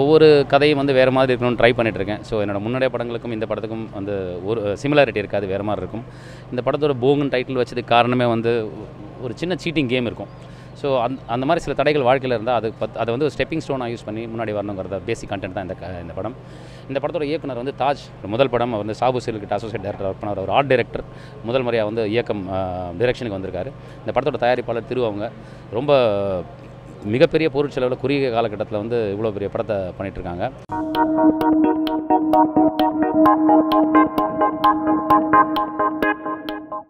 ஒவ்வொரு கதையும் வந்து வேற மாதிரி இருக்கணும்னு ட்ரை பண்ணிட்டு இருக்கேன். சோ என்னோட முன்னடைய படங்களுக்கும் இந்த படத்துக்கும் வந்து ஒரு சிமிலாரிட்டி இருக்காது, வேற மாதிரி இருக்கும். இந்த படத்தோட போங்குன்னு டைட்டில் வச்சதுக்கு காரணமே வந்து ஒரு சின்ன சீட்டிங் கேம் இருக்கும். சோ அந்த மாதிரி சில தடைகள் வாழ்க்கையில இருந்தா அது வந்து ஒரு ஸ்டெப்பிங் ஸ்டோனா யூஸ் பண்ணி முன்னாடி வரணும்ங்கறத பேசிக் கண்டென்ட் தான் இந்த படம். இந்த படத்தோட இயக்குனர் வந்து தாஜ், முதல் படம் அவர் வந்து சாபுசீல் கிட்ட அசோசியேட் டைரக்டரா ஒர்க் பண்ணார். ஒரு ஆர்ட் டைரக்டர் முதல் முறையா வந்து இயக்கம் டைரக்ஷனுக்கு வந்திருக்காரு. இந்த படத்தோட தயாரிப்பாளர் திரு, அவங்க ரொம்ப மிகப்பெரிய பொருட்செலவில் குறுகிய காலகட்டத்தில் வந்து இவ்வளோ பெரிய படத்தை பண்ணிட்டு இருக்காங்க.